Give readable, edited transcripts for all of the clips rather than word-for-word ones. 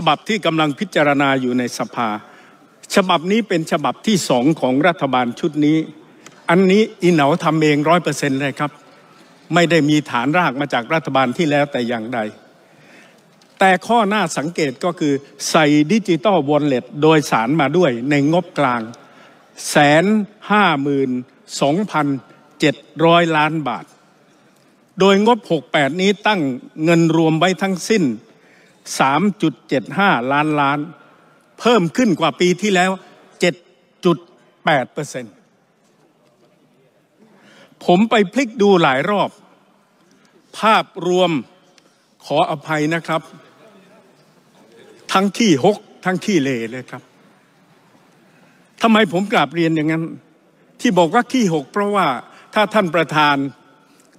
ฉบับที่กำลังพิจารณาอยู่ในสภาฉบับนี้เป็นฉบับที่สองของรัฐบาลชุดนี้อันนี้อีเหนาทำเอง 100% เลยครับไม่ได้มีฐานรากมาจากรัฐบาลที่แล้วแต่อย่างใดแต่ข้อน่าสังเกตก็คือใส่ Digital Wallet โดยสารมาด้วยในงบกลาง 152,700 ล้านบาทโดยงบ68นี้ตั้งเงินรวมไว้ทั้งสิ้น 3.75 ล้านล้านเพิ่มขึ้นกว่าปีที่แล้ว 7.8%ผมไปพลิกดูหลายรอบภาพรวมขออภัยนะครับทั้งที่หกทั้งที่เลเลยครับทำไมผมกราบเรียนอย่างนั้นที่บอกว่าที่หกเพราะว่าถ้าท่านประธาน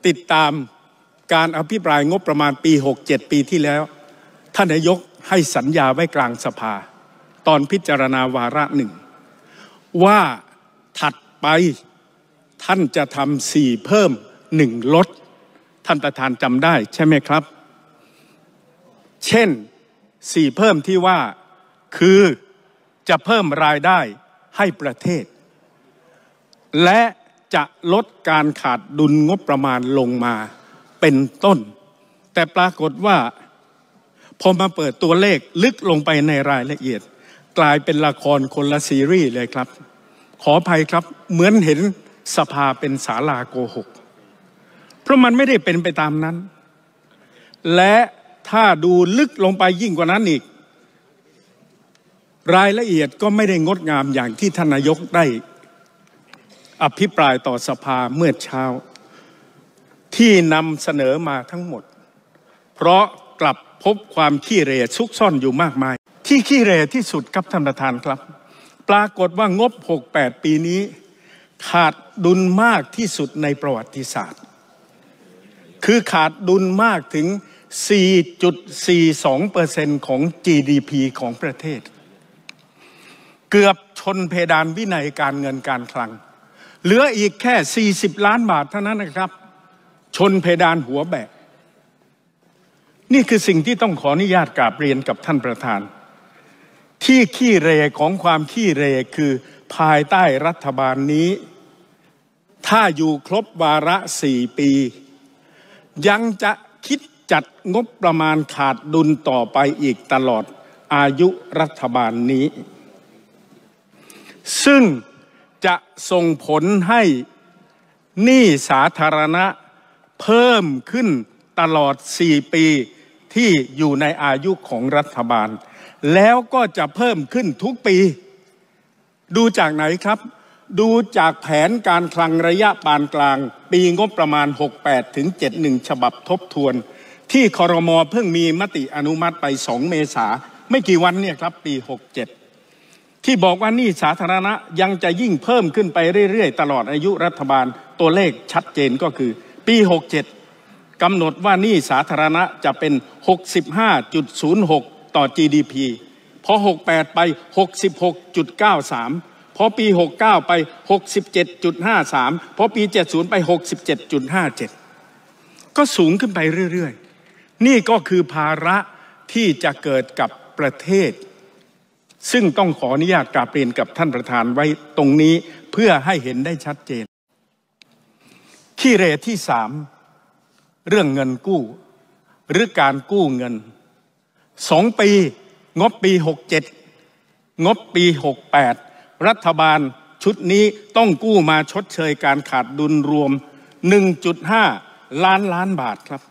ติดตามการอภิปรายงบประมาณปี67ปีที่แล้วท่านนายกให้สัญญาไว้กลางสภาตอนพิจารณาวาระหนึ่งว่าถัดไปท่านจะทำ4เพิ่ม1ลดท่านประธานจำได้ใช่ไหมครับเช่น4เพิ่มที่ว่าคือจะเพิ่มรายได้ให้ประเทศและจะลดการขาดดุลงบประมาณลงมาเป็นต้นแต่ปรากฏว่าพอมาเปิดตัวเลขลึกลงไปในรายละเอียดกลายเป็นละครคนละซีรีส์เลยครับขออภัยครับเหมือนเห็นสภาเป็นศาลาโกหกเพราะมันไม่ได้เป็นไปตามนั้นและถ้าดูลึกลงไปยิ่งกว่านั้นอีกรายละเอียดก็ไม่ได้งดงามอย่างที่ท่านนายกได้อภิปรายต่อสภาเมื่อเช้าที่นำเสนอมาทั้งหมดเพราะกลับพบความขี้เหร่ซุกซ่อนอยู่มากมายที่ขี้เหร่ที่สุดครับท่านประธานครับปรากฏว่างบ68ปีนี้ขาดดุลมากที่สุดในประวัติศาสตร์คือขาดดุลมากถึง 4.42% ของ GDP ของประเทศเกือบชนเพดานวินัยการเงินการคลังเหลืออีกแค่40ล้านบาทเท่านั้นนะครับชนเพดานหัวแบกนี่คือสิ่งที่ต้องขออนุญาตกราบเรียนกับท่านประธานที่ขี้เหร่ของความขี้เหร่คือภายใต้รัฐบาลนี้ถ้าอยู่ครบวาระ4ปียังจะคิดจัดงบประมาณขาดดุลต่อไปอีกตลอดอายุรัฐบาลนี้ซึ่งจะส่งผลให้หนี้สาธารณะเพิ่มขึ้นตลอด4ปีที่อยู่ในอายุของรัฐบาลแล้วก็จะเพิ่มขึ้นทุกปีดูจากไหนครับดูจากแผนการคลังระยะปานกลางปีงบประมาณ68ถึง71ฉบับทบทวนที่ครม.เพิ่งมีมติอนุมัติไป2เมษายนไม่กี่วันเนี่ยครับปี67ที่บอกว่าหนี้สาธารณะยังจะยิ่งเพิ่มขึ้นไปเรื่อยๆตลอดอายุรัฐบาลตัวเลขชัดเจนก็คือปี67กำหนดว่าหนี้สาธารณะจะเป็น 65.06 ต่อ GDPพอ68ไป 66.93 พอปี69ไป 67.53 พอปี70ไป 67.57 ก็สูงขึ้นไปเรื่อยๆนี่ก็คือภาระที่จะเกิดกับประเทศซึ่งต้องขออนุญาตกราบเรียนกับท่านประธานไว้ตรงนี้เพื่อให้เห็นได้ชัดเจนขี้เหร่ที่3เรื่องเงินกู้หรือการกู้เงิน2ปีงบปี67งบปี68รัฐบาลชุดนี้ต้องกู้มาชดเชยการขาดดุลรวม 1.5 ล้านล้านบาทครับ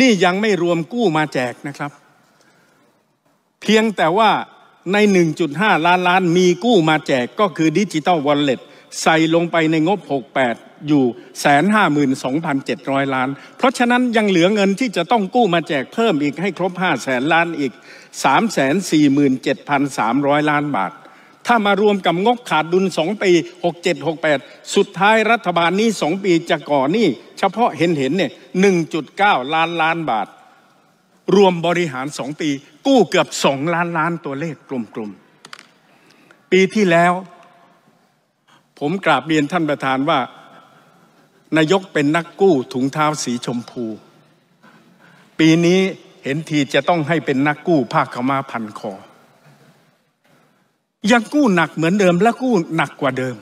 นี่ยังไม่รวมกู้มาแจกนะครับเพียงแต่ว่าใน 1.5 ล้านล้านมีกู้มาแจกก็คือ Digital Wallet ใส่ลงไปในงบ68อยู่ 152,700 ล้านเพราะฉะนั้นยังเหลือเงินที่จะต้องกู้มาแจกเพิ่มอีกให้ครบ 500,000 ล้านอีก347,300 ล้านบาทถ้ามารวมกับงบขาดดุล2ปี67-68สุดท้ายรัฐบาลนี้2ปีจะก่อหนี้เฉพาะเห็นเนี่ย 1.9 ล้านล้านบาทรวมบริหาร2ปีกู้เกือบ2ล้านล้านตัวเลขกลมๆปีที่แล้วผมกราบเรียนท่านประธานว่านายกเป็นนักกู้ถุงเท้าสีชมพูปีนี้ เห็นทีจะต้องให้เป็นนักกู้ผ้าขาวม้าพันคอยังกู้หนักเหมือนเดิมและกู้หนักกว่าเดิม